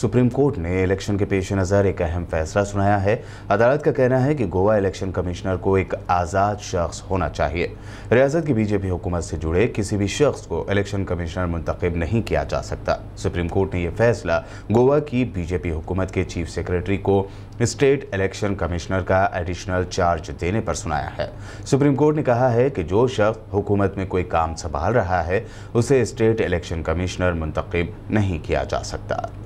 Supreme court ने election के पेश नज़र एक अहम फैसला सुनाया है। अदालत का कहना है कि गोवा इलेक्शन कमिश्नर को एक आज़ाद शख्स होना चाहिए। रियासत की बीजेपी हुकूमत से जुड़े किसी भी शख्स को इलेक्शन कमिश्नर मुंतखब नहीं किया जा सकता। सुप्रीम कोर्ट ने यह फैसला गोवा की बीजेपी हुकूमत के चीफ सेक्रेटरी को स्टेट इलेक्शन कमिश्नर का एडिशनल चार्ज देने पर सुनाया है। सुप्रीम कोर्ट ने कहा है कि जो शख्स हुकूमत में कोई काम संभाल रहा है उसे स्टेट इलेक्शन कमिश्नर मुंतखब नहीं किया जा सकता।